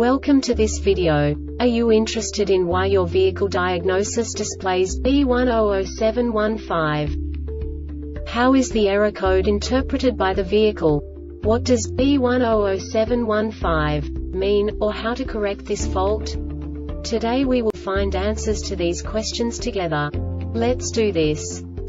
Welcome to this video. Are you interested in why your vehicle diagnosis displays B1007-15? How is the error code interpreted by the vehicle? What does B1007-15 mean, or how to correct this fault? Today we will find answers to these questions together. Let's do this.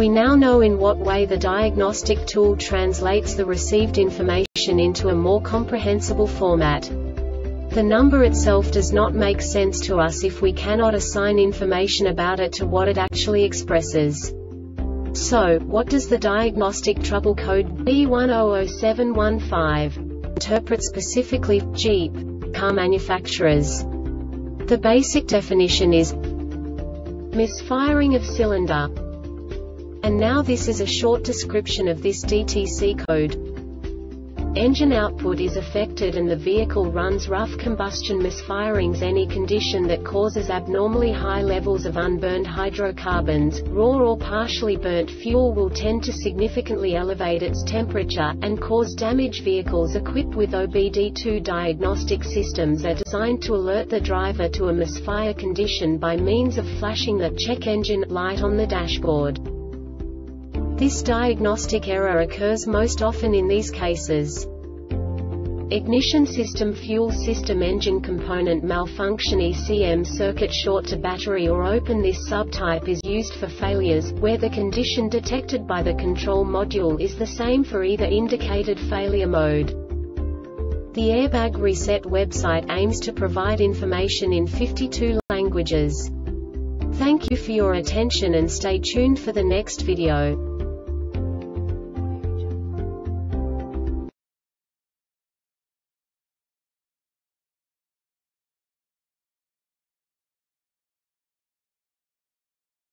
We now know in what way the diagnostic tool translates the received information into a more comprehensible format. The number itself does not make sense to us if we cannot assign information about it to what it actually expresses. So, what does the diagnostic trouble code B1007-15 interpret specifically for Jeep car manufacturers? The basic definition is misfiring of cylinder. And now this is a short description of this DTC code. Engine output is affected and the vehicle runs rough combustion misfirings. Any condition that causes abnormally high levels of unburned hydrocarbons, raw or partially burnt fuel will tend to significantly elevate its temperature, and cause damage. Vehicles equipped with OBD2 diagnostic systems are designed to alert the driver to a misfire condition by means of flashing the check engine light on the dashboard. This diagnostic error occurs most often in these cases. Ignition system, fuel system, engine component malfunction, ECM circuit, short to battery or open. This subtype is used for failures where the condition detected by the control module is the same for either indicated failure mode. The Airbag Reset website aims to provide information in 52 languages. Thank you for your attention and stay tuned for the next video.